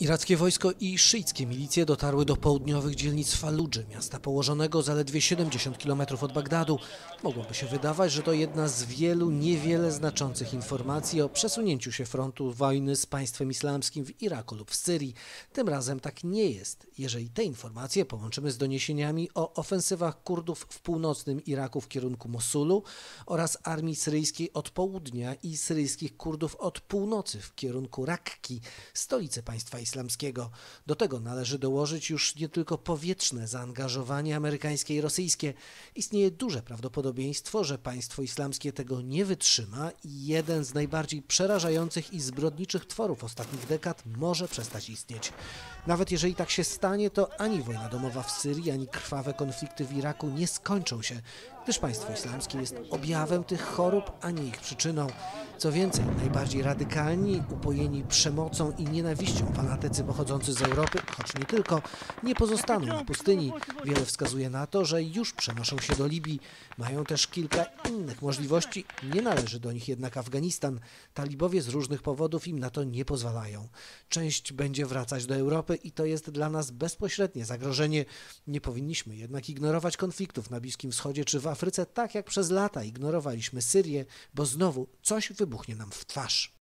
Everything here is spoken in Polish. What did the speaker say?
Irackie wojsko i szyickie milicje dotarły do południowych dzielnic Faludży, miasta położonego zaledwie 70 km od Bagdadu. Mogłoby się wydawać, że to jedna z wielu niewiele znaczących informacji o przesunięciu się frontu wojny z państwem islamskim w Iraku lub w Syrii. Tym razem tak nie jest, jeżeli te informacje połączymy z doniesieniami o ofensywach Kurdów w północnym Iraku w kierunku Mosulu oraz armii syryjskiej od południa i syryjskich Kurdów od północy w kierunku Rakki, stolicy państwa islamskiego. Do tego należy dołożyć już nie tylko powietrzne zaangażowanie amerykańskie i rosyjskie. Istnieje duże prawdopodobieństwo, że państwo islamskie tego nie wytrzyma i jeden z najbardziej przerażających i zbrodniczych tworów ostatnich dekad może przestać istnieć. Nawet jeżeli tak się stanie, to ani wojna domowa w Syrii, ani krwawe konflikty w Iraku nie skończą się, gdyż państwo islamskie jest objawem tych chorób, a nie ich przyczyną. Co więcej, najbardziej radykalni, upojeni przemocą i nienawiścią fanatycy pochodzący z Europy, choć nie tylko, nie pozostaną na pustyni. Wiele wskazuje na to, że już przenoszą się do Libii. Mają też kilka innych możliwości, nie należy do nich jednak Afganistan. Talibowie z różnych powodów im na to nie pozwalają. Część będzie wracać do Europy i to jest dla nas bezpośrednie zagrożenie. Nie powinniśmy jednak ignorować konfliktów na Bliskim Wschodzie czy w Afryce, tak jak przez lata ignorowaliśmy Syrię, bo znowu coś wybuchnie nam w twarz.